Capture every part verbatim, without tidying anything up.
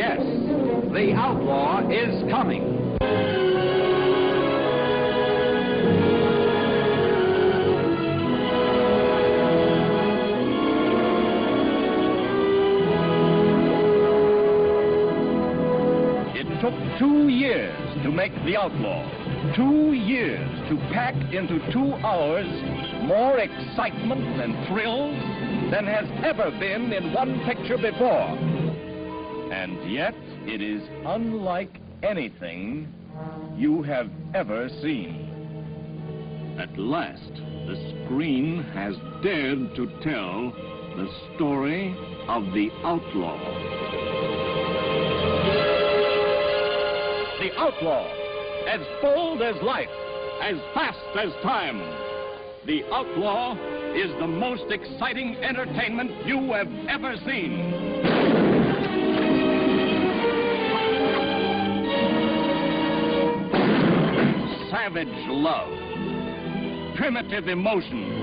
Yes, The Outlaw is coming. It took two years to make The Outlaw. Two years to pack into two hours more excitement and thrills than has ever been in one picture before. And yet, it is unlike anything you have ever seen. At last, the screen has dared to tell the story of The Outlaw. The Outlaw, as bold as life, as fast as time. The Outlaw is the most exciting entertainment you have ever seen. Savage love, primitive emotion,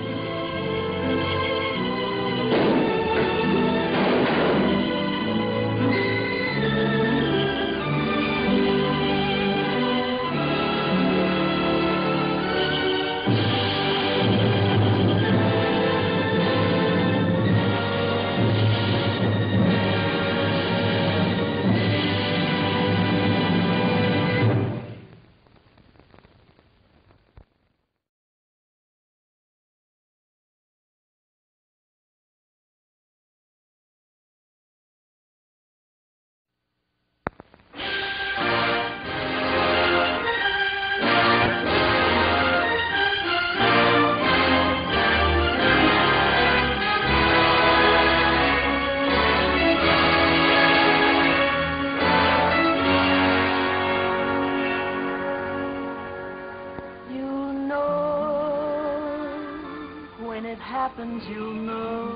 you'll know.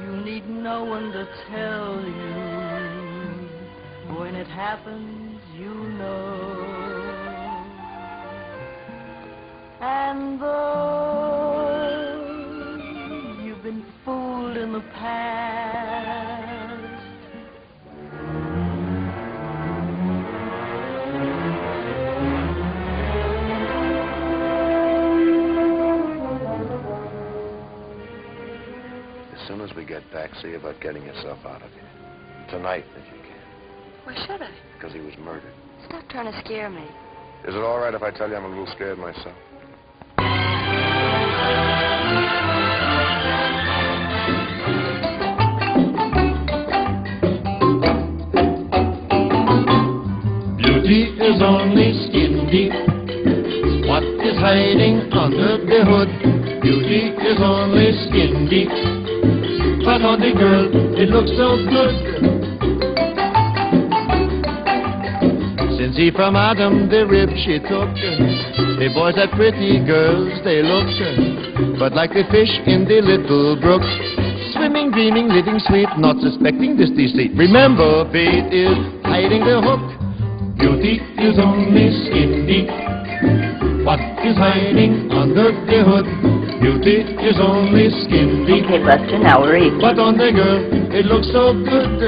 You need no one to tell you. When it happens, you know. And though you've been fooled in the past, as soon as we get back, see about getting yourself out of here. Tonight, if you can. Why should I? Because he was murdered. Stop trying to scare me. Is it all right if I tell you I'm a little scared myself? Beauty is only skin deep. What is hiding under the hood? Beauty is only skin deep. But on the girl, it looks so good. Since he from Adam the rib she took, the boys are pretty girls, they look. But like the fish in the little brook, swimming, dreaming, living sweet, not suspecting this deceit. Remember, fate is hiding the hook. Beauty is only skin deep. What is hiding under the hood? Beauty is only skin deep. Okay, Buster, now we're eating. But on the girl, it looks so good.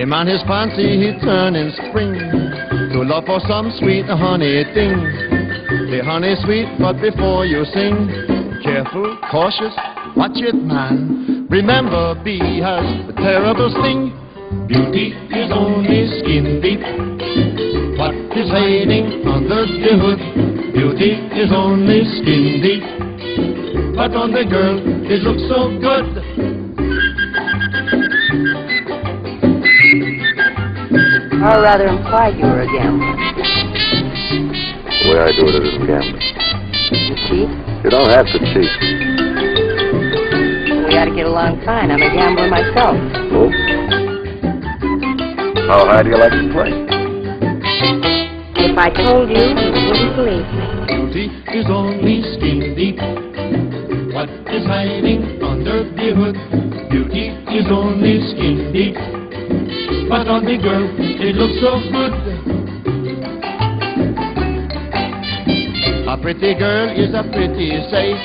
The man his fancy, he turn in spring to love for some sweet honey thing. The honey sweet, but before you sing, careful, cautious, watch it, man. Remember, bee has a terrible sting. Beauty is only skin deep. What is hiding under the hood? Beauty is only skin deep, but on the girl, it looks so good. Or rather implied you were a gambler. The way I do it is a gambler. You cheat? You don't have to cheat. We ought to get along fine. I'm a gambler myself. Oh? How high do you like to play? If I told you, you wouldn't believe me. Beauty is only skin deep. What is hiding under the hood? Beauty is only skin deep. But on the girl, it looks so good. A pretty girl is a pretty sight.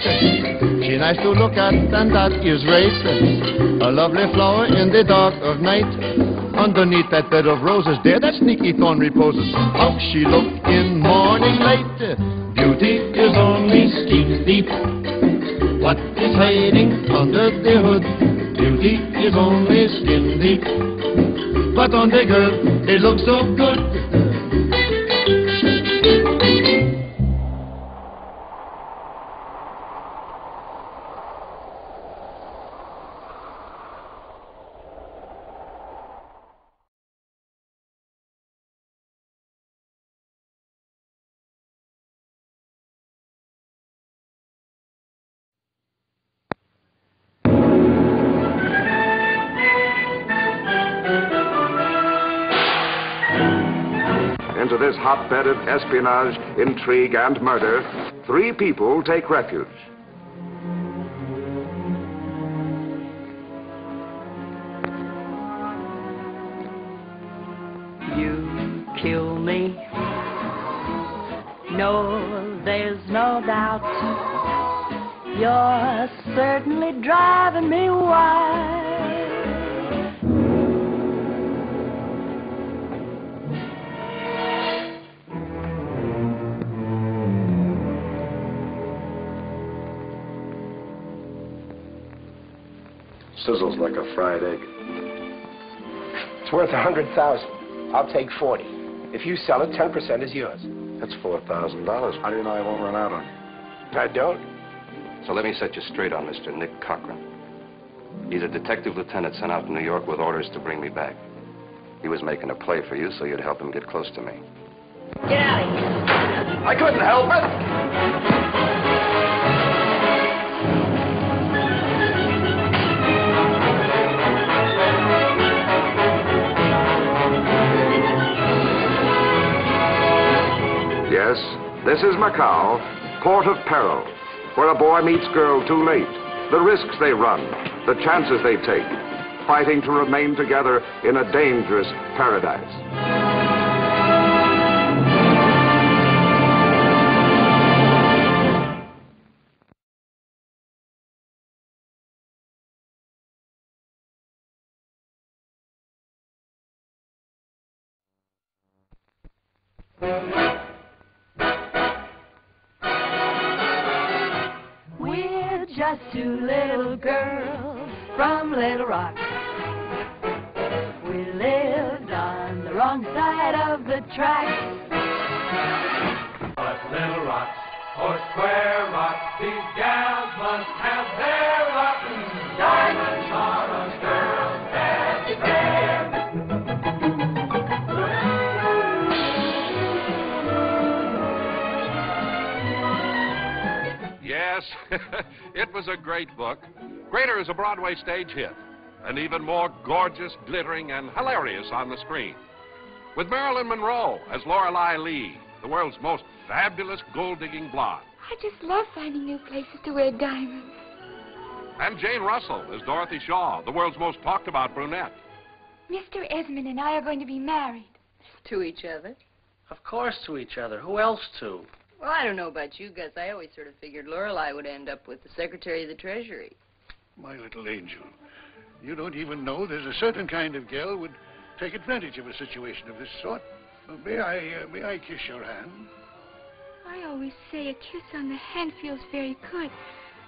She nice to look at, and that is right. A lovely flower in the dark of night. Underneath that bed of roses there, that sneaky thorn reposes. How she look in morning light. Beauty is only skin deep. What is hiding under the hood? Beauty is only skin deep. But on the girl, it looks so good. Into this hotbed of espionage, intrigue, and murder, three people take refuge. You kill me. No, there's no doubt. You're certainly driving me wild. Sizzles like a fried egg. It's worth a hundred thousand. I'll take forty. If you sell it, ten percent is yours. That's four thousand dollars. How do you know I won't run out on you? I don't. So let me set you straight on Mister Nick Cochran. He's a detective lieutenant sent out to New York with orders to bring me back. He was making a play for you, so you'd help him get close to me. Get out of here! I couldn't help it. Yes, this is Macau, port of peril, where a boy meets girl too late, the risks they run, the chances they take, fighting to remain together in a dangerous paradise. Mm-hmm. Just two little girls from Little Rock. We lived on the wrong side of the tracks. But Little Rock or Square Rock, these gals must have their rock. Diamonds are on girls every day. Yes. It was a great book. Greater as a Broadway stage hit, and even more gorgeous, glittering, and hilarious on the screen. With Marilyn Monroe as Lorelei Lee, the world's most fabulous gold-digging blonde. I just love finding new places to wear diamonds. And Jane Russell as Dorothy Shaw, the world's most talked-about brunette. Mister Esmond and I are going to be married. To each other? Of course to each other. Who else to? Well, I don't know about you, Gus. I always sort of figured Lorelei would end up with the Secretary of the Treasury. My little angel, you don't even know there's a certain kind of gal would take advantage of a situation of this sort. Uh, may I, uh, may I kiss your hand? I always say a kiss on the hand feels very good,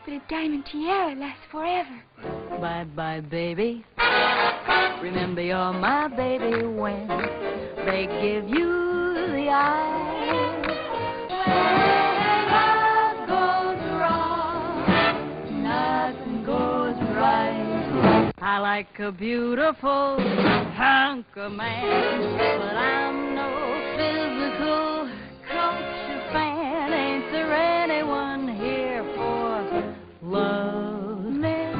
but a diamond tiara lasts forever. Bye-bye, baby. Remember you're my baby when they give you the eye. I like a beautiful hunk of man, but I'm no physical culture fan. Ain't there anyone here for love? Men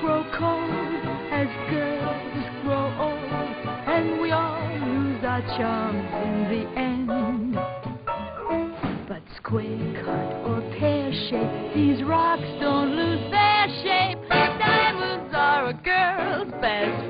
grow cold as girls grow old, and we all lose our charms in the end. But square cut or pear shape, these rocks don't lose their shape. Diamonds are a girl's best